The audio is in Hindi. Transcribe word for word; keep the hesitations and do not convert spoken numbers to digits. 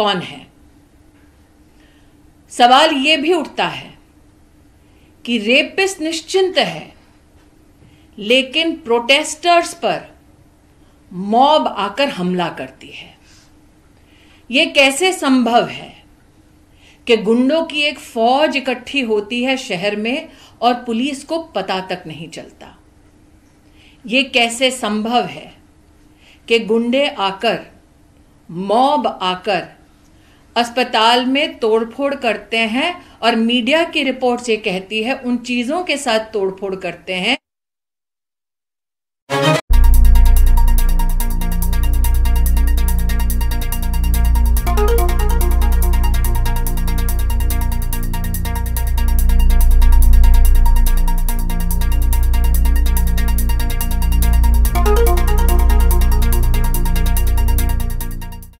कौन है। सवाल ये भी उठता है कि रेपिस्ट निश्चिंत है, लेकिन प्रोटेस्टर्स पर मॉब आकर हमला करती है। ये कैसे संभव है कि गुंडों की एक फौज इकट्ठी होती है शहर में और पुलिस को पता तक नहीं चलता। ये कैसे संभव है कि गुंडे आकर, मॉब आकर अस्पताल में तोड़फोड़ करते हैं और मीडिया की रिपोर्ट से कहती है उन चीजों के साथ तोड़फोड़ करते हैं